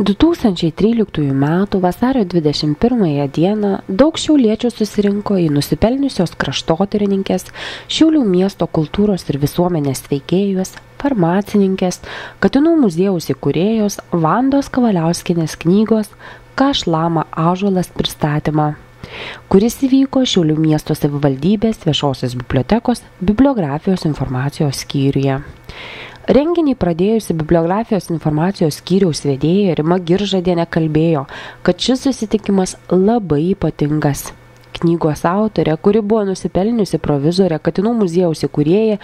2013 m. vasario 21 d. daug šiauliečių susirinko į nusipelniusios kraštotyrininkės, Šiaulių miesto kultūros ir visuomenės veikėjos, farmacininkės, Katinų muziejaus įkūrėjos Vandos Kavaliauskienės knygos Ką šlama ąžuolas pristatymą, kuris įvyko Šiaulių miesto savivaldybės viešosios bibliotekos bibliografijos informacijos skyriuje. Renginį pradėjusi bibliografijos informacijos skyriaus vedėja Rima Giržadienė kalbėjo, kad šis susitikimas labai ypatingas. Knygos autorė, kuri buvo nusipelniusi provizorė Katinų muziejaus įkūrėja,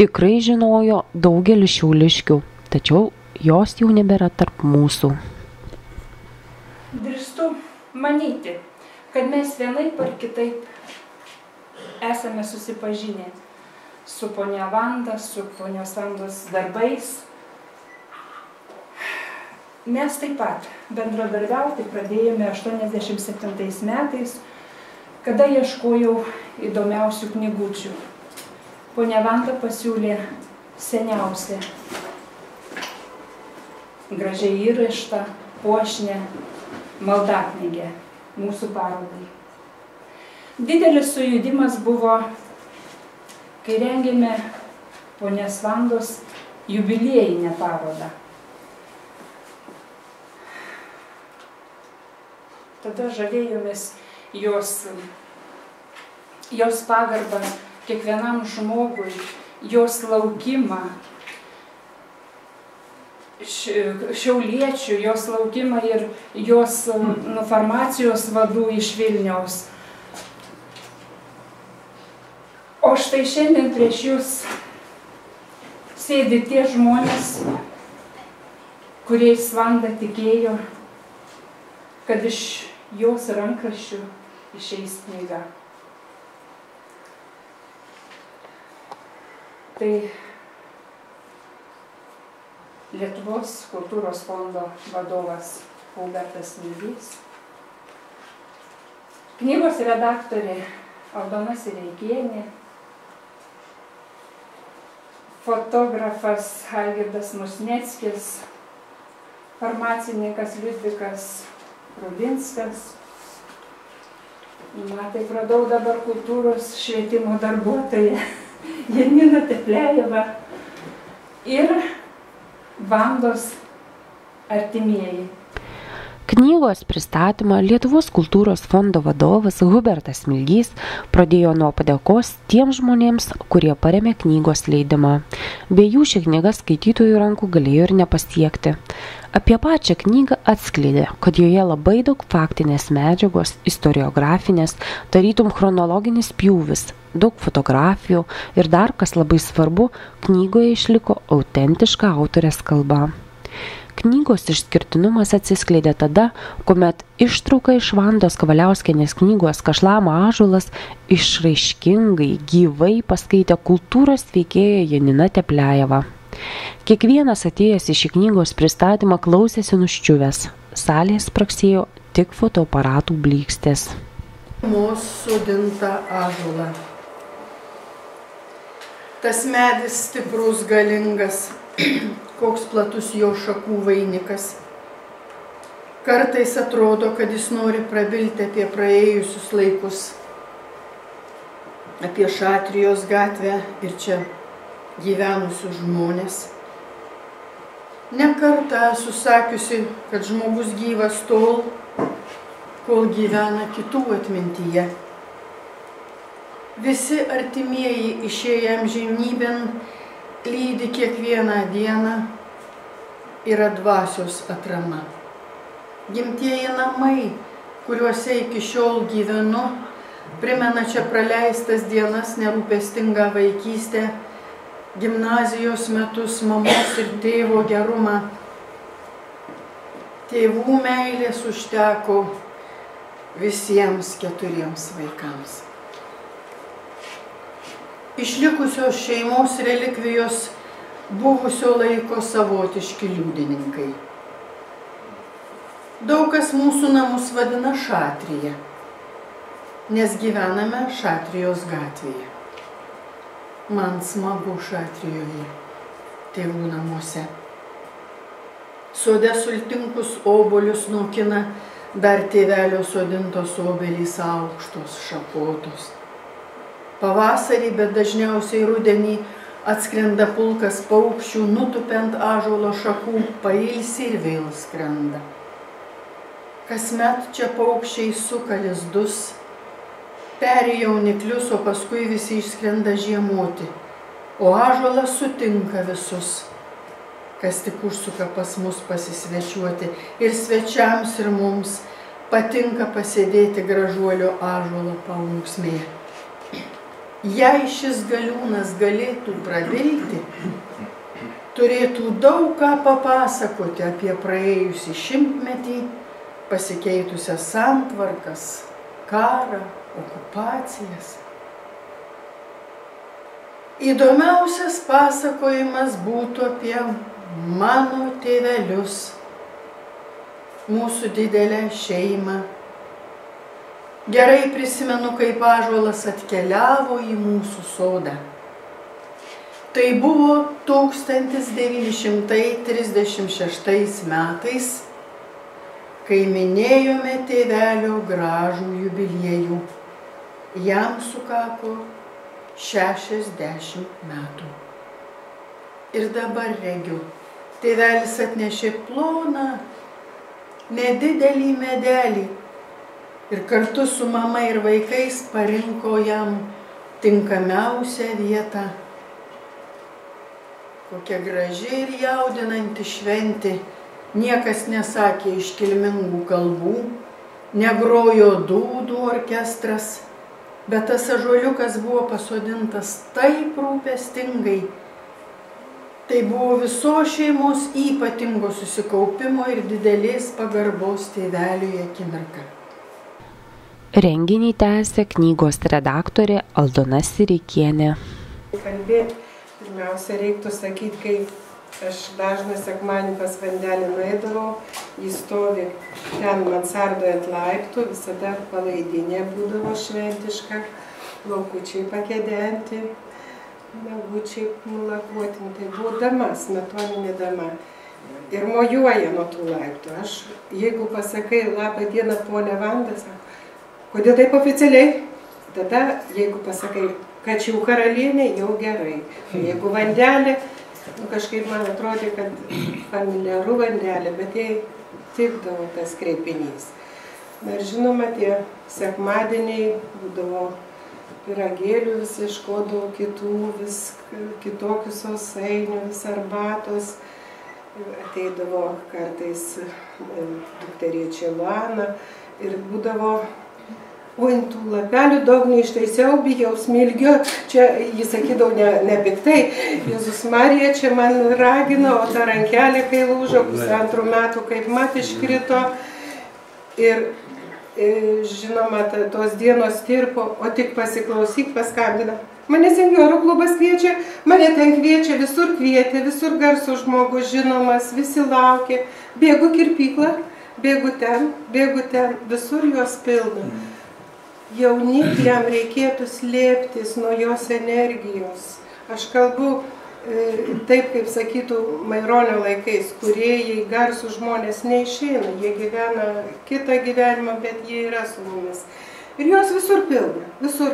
tikrai žinojo daugelį šiauliškių, tačiau jos jau nebėra tarp mūsų. Drįstu manyti, kad mes vienaip ar kitaip esame susipažinę su ponia Vanda, su ponios Vandos darbais. Mes taip pat bendradarbiauti pradėjome 1987 metais, kada ieškojau įdomiausių knygučių. Ponia Vanda pasiūlė seniausią, gražiai įraštą, puošnę maldaknygę mūsų parodai. Didelis sujudimas buvo, kai rengėme ponios Vandos jubiliejinę parodą. Tada žavėjomės jos pagarbą kiekvienam žmogui, jos laukimą šiauliečių, jos laukimą ir jos farmacijos vadų iš Vilniaus. O štai šiandien prieš jūs sėdi tie žmonės, kuriais Vanda tikėjo, kad iš jos rankraščių išeis knyga. Tai Lietuvos kultūros fondo vadovas Albertas Milys, knygos redaktorė Aldona Sireikienė, fotografas Algirdas Musneckis, farmacininkas Liudvikas Rubinskas. Na, taip radau dabar kultūros švietimo darbuotoją Janina Teplejeva ir Vandos artimieji. Knygos pristatymą Lietuvos kultūros fondo vadovas Hubertas Milgys pradėjo nuo padėkos tiems žmonėms, kurie paremė knygos leidimą. Be jų ši knyga skaitytojų rankų galėjo ir nepasiekti. Apie pačią knygą atskleidė, kad joje labai daug faktinės medžiagos, istoriografinės, tarytum chronologinis pjūvis, daug fotografijų ir dar, kas labai svarbu, knygoje išliko autentiška autorės kalba. Knygos išskirtinumas atsiskleidė tada, kuomet ištrauka iš Vandos Kavaliauskienės knygos Ką šlama ąžuolas išraiškingai, gyvai paskaitė kultūros veikėja Janina Teplejeva. Kiekvienas atėjęs į šį knygos pristatymą klausėsi nuščiuvęs. Salės spragsėjo tik fotoaparatų blykstės. Mūsų sodintą ąžuolą. Tas medis stiprus, galingas, koks platus jo šakų vainikas. Kartais atrodo, kad jis nori prabilti apie praėjusius laikus, apie Šatrijos gatvę ir čia gyvenusius žmonės. Ne kartą esu sakiusi, kad žmogus gyvas tol, kol gyvena kitų atmintyje. Visi artimieji išėję amžinybėn lydi kiekvieną dieną, yra dvasios atrama. Gimtieji namai, kuriuose iki šiol gyvenu, primena čia praleistas dienas, nerūpestingą vaikystę, gimnazijos metus, mamos ir tėvo gerumą. Tėvų meilės užteko visiems keturiems vaikams. Išlikusios šeimos relikvijos buvusio laiko savotiški liudininkai. Daug kas mūsų namus vadina Šatrija, nes gyvename Šatrijos gatvėje. Man smagu Šatrijoje, tėvų namuose. sode sultinkus obolius nukina, dar tėvelio sodintos obelys aukštos, šakotos. Pavasarį, bet dažniausiai rudenį, atskrenda pulkas paukščių, nutupiant ąžuolo šakų, pailsi ir vėl skrenda. Kasmet čia paukščiai suka lizdus, peri jauniklius, o paskui visi išskrenda žiemoti, o ąžuolas sutinka visus, kas tik užsuka pas mus pasisvečiuoti, ir svečiams, ir mums patinka pasėdėti gražuolio ąžuolo paunksmėje. Jei šis galiūnas galėtų prabilti, turėtų daug ką papasakoti apie praėjusį šimtmetį, pasikeitusias santvarkas, karą, okupacijas. Įdomiausias pasakojimas būtų apie mano tėvelius, mūsų didelę šeimą. Gerai prisimenu, kaip ąžuolas atkeliavo į mūsų sodą. Tai buvo 1936 metais, kai minėjome tėvelio gražų jubiliejų. Jam sukako 60 metų. Ir dabar regiu, tėvelis atnešė ploną, nedidelį medelį ir kartu su mama ir vaikais parinko jam tinkamiausią vietą. Kokia graži ir jaudinanti šventė, niekas nesakė iškilmingų kalbų, negrojo dūdų orkestras. Bet tas ąžuoliukas buvo pasodintas taip rūpestingai. Tai buvo visos šeimos ypatingo susikaupimo ir didelės pagarbos tėveliui akimirka. Renginį tęsė knygos redaktorė Aldona Sireikienė. Kalbėti pirmiausia reiktų sakyti, kaip aš dažną sekmanį pas Vandelį nueidavau, jis stovi ten mansardoje ant laiptų, visada palaidinė būdavo šventiška, laukučiai pakedenti, nagučiai nulakuotinti, tai buvo dama, smetoninė dama. Ir mojuoja nuo tų laiptų. Aš, jeigu pasakai labą dieną ponia Vanda, sako, kodėl taip oficialiai? Tada, jeigu pasakai, kad jau karalienė, jau gerai. Jeigu Vandelė, kažkaip man atrodė, kad familiaru Vandelė, bet jai tikdavo tas kreipinys. Ir žinoma, tie sekmadieniai būdavo pyragėlių, vis iškodavo kitų, vis kitokių sausainių, vis arbatos. Ateidavo kartais dukteriečiai Lana ir būdavo, oi, tų lapelių daug neištaisiau, bijau smilgio, čia jis sakydavo nepiktai, Jėzus Marija čia man ragino, o ta rankelė, kai lūžo, pusantrų metų kaip mat iškrito. Ir žinoma, tos dienos tirpo, o tik pasiklausyk, paskambina. Mane senjorų klubas kviečia, mane ten kviečia, visur kvietė, visur garso žmogus žinomas, visi laukė. Bėgu kirpyklą, bėgu ten, visur juos pilna. Jaunikliam reikėtų slėptis nuo jos energijos. Aš kalbu taip, kaip sakytų Maironio laikais, kūrėjai, garsų žmonės neišeina, jie gyvena kitą gyvenimą, bet jie yra su mumis. Ir jos visur pilna, visur.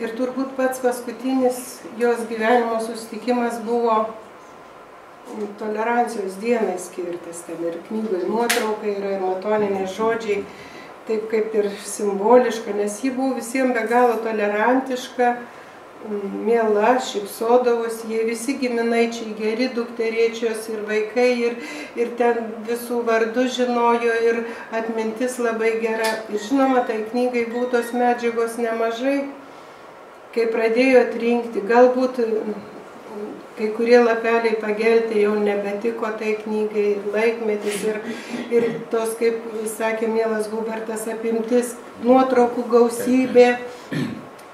Ir turbūt pats paskutinis jos gyvenimo susitikimas buvo tolerancijos dienai skirtas. Ten ir knygų nuotraukai yra, ir matoniniai žodžiai. Taip kaip ir simboliška, nes ji buvo visiems be galo tolerantiška, miela, šypsodavosi, jie visi giminaičiai, geri dukteriečios ir vaikai, ir ten visų vardų žinojo, ir atmintis labai gera. Ir žinoma, tai knygai buvo tos medžiagos nemažai, kai pradėjo atrinkti, galbūt kai kurie lapeliai pagelti jau nebetiko tai knygai, ir laikmetis, ir tos, kaip sakė mielas Hubertas, apimtis, nuotraukų gausybė.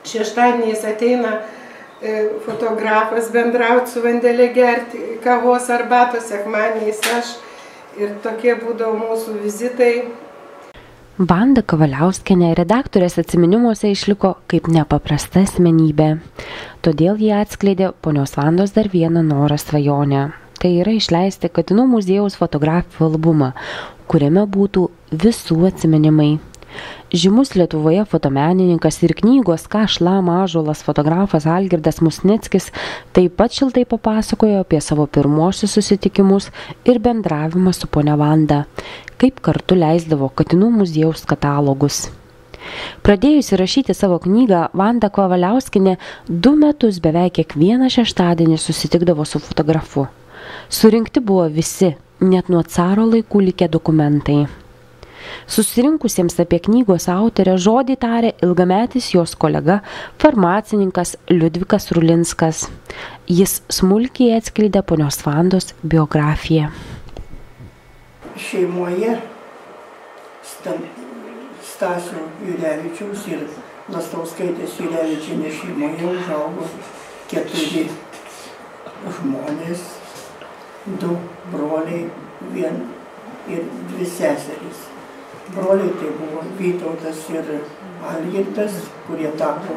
Šeštadieniais ateina fotografas bendrauti su Vandele, gerti kavos arbatos, sekmadieniais aš, ir tokie būdavo mūsų vizitai. Vanda Kavaliauskienė redaktorės atsiminimuose išliko kaip nepaprasta asmenybė. Todėl jie atskleidė ponios Vandos dar vieną norą svajonę. tai yra išleisti Katinų muziejaus fotografijų albumą, kuriame būtų visų atsiminimai. Žymus Lietuvoje fotomenininkas ir knygos Ką šlama ąžuolas fotografas Algirdas Musnickis taip pat šiltai papasakojo apie savo pirmuosius susitikimus ir bendravimą su ponia Vanda, kaip kartu leisdavo Katinų muziejaus katalogus. Pradėjusi rašyti savo knygą, Vanda Kavaliauskienė 2 metus beveik kiekvieną šeštadienį susitikdavo su fotografu. Surinkti buvo visi, net nuo caro laikų likę dokumentai. Susirinkusiems apie knygos autorę žodį tarė ilgametis jos kolega, farmacininkas Liudvikas Rulinskas. Jis smulkiai atskleidė ponios Vandos biografiją. Šeimoje Stasio Jurevičiaus ir Lastauskaitės Jurevičienė šeimoje užaugo 4 žmonės, 2 broliai ir 2 seserys. Broliai tai buvo Vytautas ir Algirdas, kurie tapo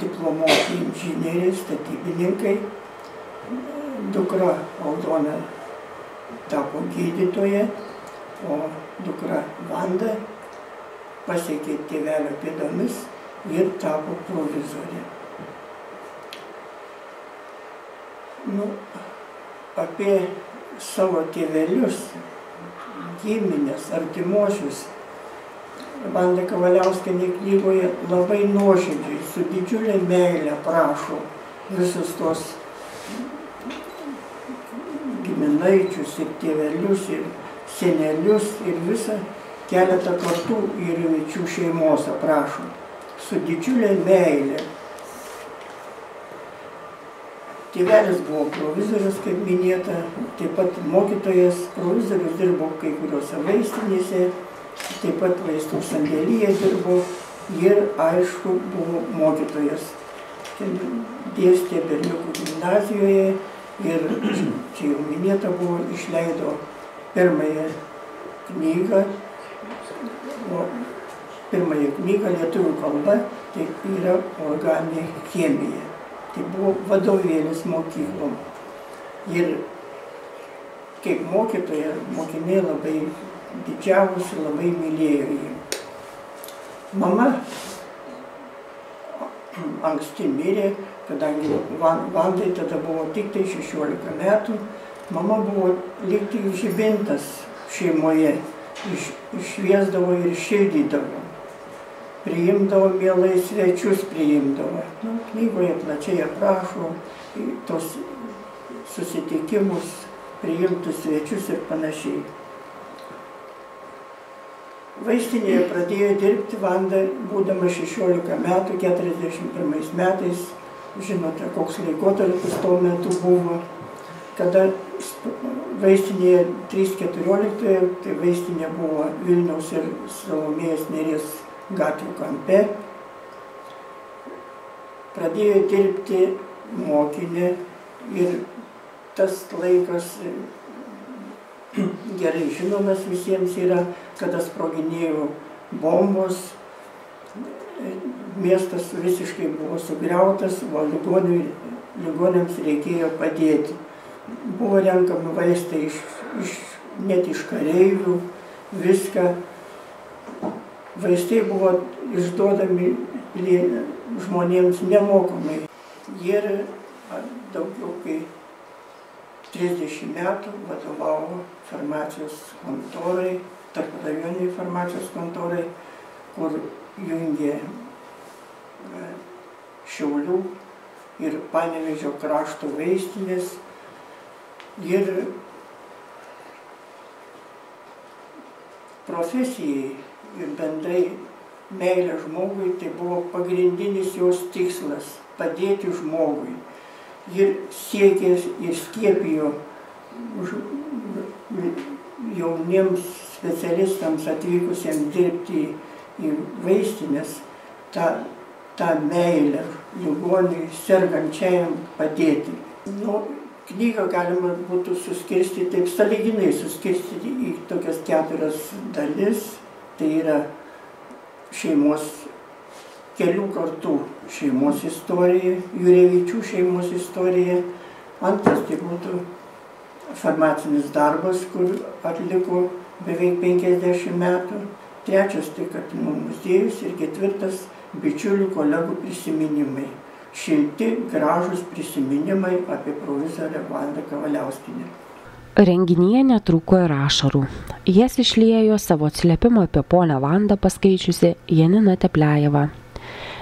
diplomuoti inžinieriai, statybininkai. Dukra Aldona tapo gydytoja, o dukra Vanda pasiekė tėvelio pėdomis ir tapo provizorė. Apie savo tėvelius, giminės, artimuosius, Vanda Kavaliauskienė knygoje labai nuoširdžiai, su didžiulė meile prašo visus tos giminaičius ir tėvelius ir senelius ir visą. Keletą kartų Jurevičių šeimos aprašo, su didžiulė meilė. Tėvelis buvo provizorius, kaip minėta, taip pat mokytojas, provizorius dirbo kai kuriuose vaistinėse, taip pat vaistų sandėlyje dirbo ir, aišku, buvo mokytojas. Dėstė berniukų gimnazijoje ir, čia jau minėta buvo, išleido pirmąją knygą. Pirmąją knygą lietuvių kalba, tai yra organinė chemija. Tai buvo vadovėlis mokyklom. Ir kaip mokytoja, mokiniai labai didžiavosi, labai mylėjo jį. Mama anksti mirė, kadangi Vandai tada buvo tik tai 16 metų. Mama buvo lyg tai žibintas šeimoje. Išviesdavo ir širdydavo, priimdavo mielai svečius, priimdavo. Knygoje plačiai aprašo tos susitikimus, priimtus svečius ir panašiai. Vaistinėje pradėjo dirbti Vanda, būdama 16 metų, 41 metais, žinote, koks laikotarpis tuo metu buvo, kada vaistinėje 3.14, tai vaistinė buvo Vilniaus ir Salomėjos Nėries gatvių kampe. Pradėjo dirbti mokinė ir tas laikas gerai žinomas visiems yra, kada sproginėjo bombos, miestas visiškai buvo sugriautas, o ligoniams reikėjo padėti. Buvo renkami vaistai net iš kareivių, viską. Vaistai buvo išduodami žmonėms nemokamai. Ir daugiau kaip 30 metų vadovavo farmacijos kontorai, tarprajoniai farmacijos kontorai, kur jungė Šiaulių ir Panevėžio krašto vaistinės. Ir profesijai ir bendrai meilė žmogui tai buvo pagrindinis jos tikslas – padėti žmogui. Ir siekė ir skiepijo jauniems specialistams atvykusiems dirbti į vaistinės tą meilę ligoniui, sergančiajam padėti. Knygą galima būtų suskirstyti, taip sąlyginai suskirstyti į tokias 4 dalis. Tai yra šeimos, kelių kartų šeimos istorija, Jurevičių šeimos istorija. Antras tai būtų farmacinius darbus, kur atliko beveik 50 metų, trečias tai kapinių muziejus ir ketvirtas bičiulių kolegų prisiminimai. Šilti, gražūs prisiminimai apie provisorę Vandą Kavaliauskienę. Renginyje netrūko ir ašarų. Jas išliejo savo atsiliepimo apie ponę Vandą paskaičiusi Janina Tepliajeva.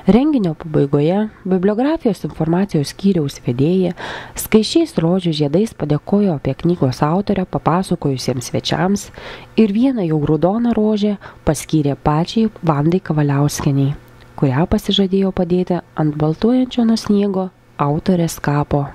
Renginio pabaigoje bibliografijos informacijos skyriaus vedėja skaičiais rožių žiedais padėkojo apie knygos autorę papasakojusiems svečiams ir vieną jau raudoną rožę paskyrė pačiai Vandai Kavaliauskienei, kurią pasižadėjo padėti ant baltuojančio nuo sniego autorės kapo.